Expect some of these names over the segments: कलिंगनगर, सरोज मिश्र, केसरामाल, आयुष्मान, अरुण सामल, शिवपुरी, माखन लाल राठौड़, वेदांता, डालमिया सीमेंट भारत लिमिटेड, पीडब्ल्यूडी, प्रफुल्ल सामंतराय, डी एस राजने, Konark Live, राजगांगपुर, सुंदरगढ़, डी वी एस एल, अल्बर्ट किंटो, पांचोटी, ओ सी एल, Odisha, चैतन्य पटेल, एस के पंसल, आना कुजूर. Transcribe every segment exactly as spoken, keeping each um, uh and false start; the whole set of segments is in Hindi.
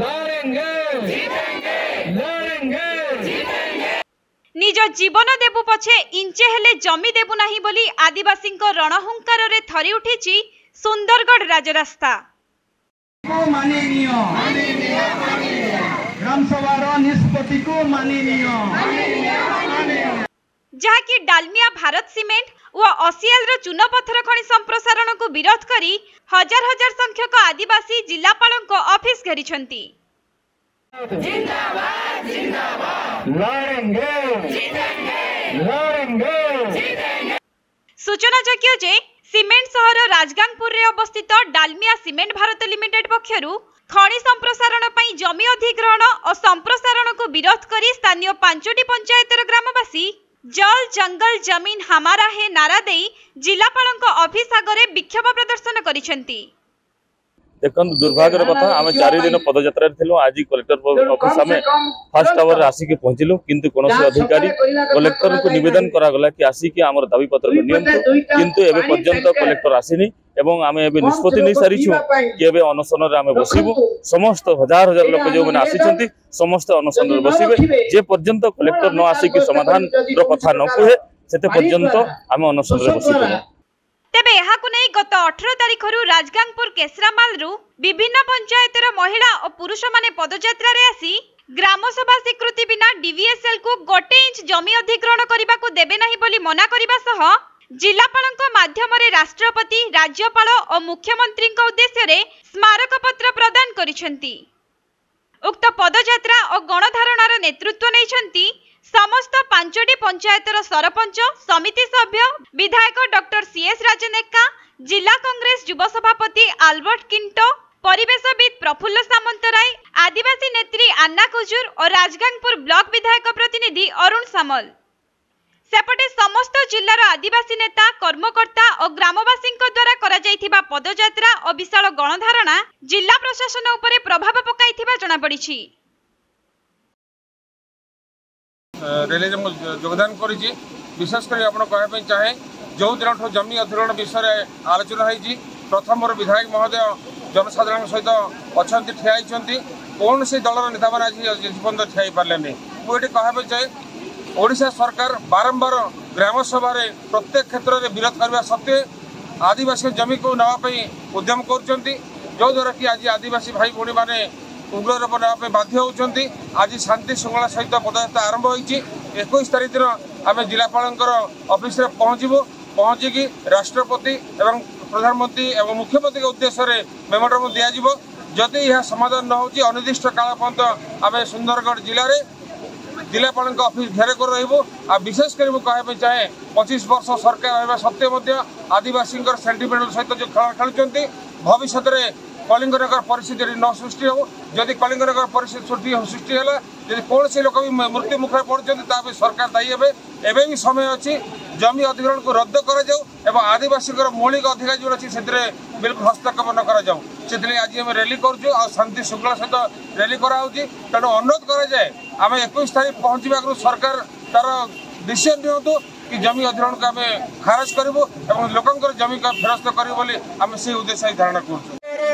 लड़ेंगे जीतेंगे लड़ेंगे जीतेंगे। निज जीवन देबु पछे इंचे हेले जमी देबु नाही बोली आदिवासी रणहुंकार रे थरी उठिछि सुंदरगढ़ राजरास्ता। माननीय ग्राम सभा निष्पत्ति को माननीय जहाँकि डालमिया भारत सीमेंट व ओ सी एल रो चून पत्थर खनि संप्रसारण को विरोध करी हजार हजार संख्यक आदिवासी जिलापाल ऑफिस घेरी जिंदाबाद जिंदाबाद लड़ेंगे लड़ेंगे जीतेंगे। सूचना जोग्य जे सीमेंट शहर राजगांगपुर रे अवस्थित डालमिया सीमेंट भारत लिमिटेड पक्षरु खनि संप्रसारण पई जमी अधिग्रहण और संप्रसारण को विरोध करी स्थानीय पांचोटी पंचायतर ग्रामवासी जल जंगल जमीन हमारा है नारा देई जिलापालंक ऑफिस आगरे विक्षोभ प्रदर्शन करिसेंती। देखन दुर्भाग्यर कथा आमे चारि दिन पदयात्रा थिलो आज कलेक्टर ऑफिस आमे फर्स्ट आवर राशि के पहुंचिलो किंतु कोनोसी अधिकारी कलेक्टर को निवेदन करा गला कि आसी के हमर दाबी पत्र नियंतु किंतु एबे पर्यंत कलेक्टर आसीनी एवं आमे एबे निष्पत्ति नै सारिछु कि एबे अनशन रे आमे बसिबो। समस्त हजार हजार लोक जो माने आसीचंती समस्त अनशन रे बसिबे जे पर्यंत कलेक्टर न आसी कि समाधान रो कथा न कहे सेते पर्यंत आमे अनशन रे बसिबो। तेबे यहाकु नै गत अठारह तारिख रु राजगांगपुर केसरामाल रु विभिन्न पंचायतर महिला और पुरुष माने पदयात्रा रे आसी ग्रामसभा स्वीकृति बिना डी वी एस एल को गोटे इंच जमी अधिग्रहण करबा को देबे नाही बोली मना करबा सह जिलापालक माध्यम रे राष्ट्रपति राज्यपाल और मुख्यमंत्री को उद्देश्य रे स्मारक पत्र प्रदान करिसेंती। उक्त पदयात्रा और गणधारणार नेतृत्व नैछंती समस्त पांचोटी पंचायतर सरपंच समिति सभ्य विधायक डॉ. डी एस राजने जिला कांग्रेस युवा सभापति अल्बर्ट किंटो परिवेशविद प्रफुल्ल सामंतराय आदिवासी नेत्री आना कुजूर और राजगांगपुर ब्लॉक विधायक प्रतिनिधि अरुण सामल सेपटे समस्त जिलार आदिवासी नेता कर्मकर्ता और ग्रामवासी द्वारा करा पदयात्रा और विशाल गणधारणा जिला प्रशासन उपरे प्रभाव पकाइथिबा जणा पड़िछि। रैली योगदान करेषकर कहना चाहे जो दिन जमी अधिग्रहण विषय आलोचना होती प्रथम विधायक महोदय जनसाधारण सहित अच्छा ठियाई कौन से दल नेता मैंने आज जीवन ठिया पारे मुझे कहवा चाहे ओडिशा सरकार बारंबार ग्राम सभा प्रत्येक क्षेत्र में विरोध करने सत्वे आदिवासी जमी को नापी उद्यम करोद्वारा कि आज आदिवासी भाई भाई मैंने उग्र रूप नापी बाध्य होती। आज शांति श्रृंखला सहित पदयात्रा आरंभ होती इक्कीस तारीख दिन आम जिलापाल अफिस पहुँचू पहुँचिकी राष्ट्रपति एवं प्रधानमंत्री एवं मुख्यमंत्री के उद्देश्य में मेमोरांडम दिज्व जदि यह समाधान न हो अनिर्दिष्ट काल पर्यंत आम सुंदरगढ़ जिले में जिलापाल अफिस घेरे को रू आ विशेषकर मुझे चाहे पच्चीस वर्ष सरकार रहा सत्वे आदिवासी सेंटिमेंट सहित जो खेल खेलुंट भविष्य में कलिंगनगर परिस्थिति न सृष्टि हो जदि कलिंगनगर परिस्थिति सृष्टि है जब कौन से लोक भी मृत्यु मुखर पड़ते सरकार दायी हे एवं भी समय अच्छी जमी अधिग्रहण को रद्द कर आदिवासी मौलिक अधिकार जो अच्छी से बिल्कुल हस्तक्षेप न कर आज आम रैली करूँ आ शांति श्रृंखला सहित रैली कराऊँगी तेणु अनुरोध कराए आम इक्कीस तारीख पहुँचवा आगे सरकार तार डिसीजन दिवत कि जमी अधिग्रहण को आम खारज करूँ और लोकंर जमी को फेरस्त करूँ से उद्देश्य धारणा करूँ।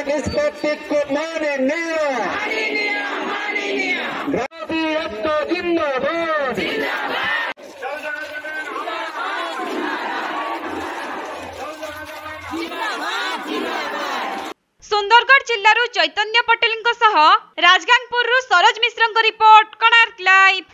निष्पत्ति को माननीय जिंदाबाद जिंदाबाद सुंदरगढ़ जिल्लारू चैतन्य पटेल सह राजगांगपुरु सरोज मिश्र रिपोर्ट कोणार्क लाइव।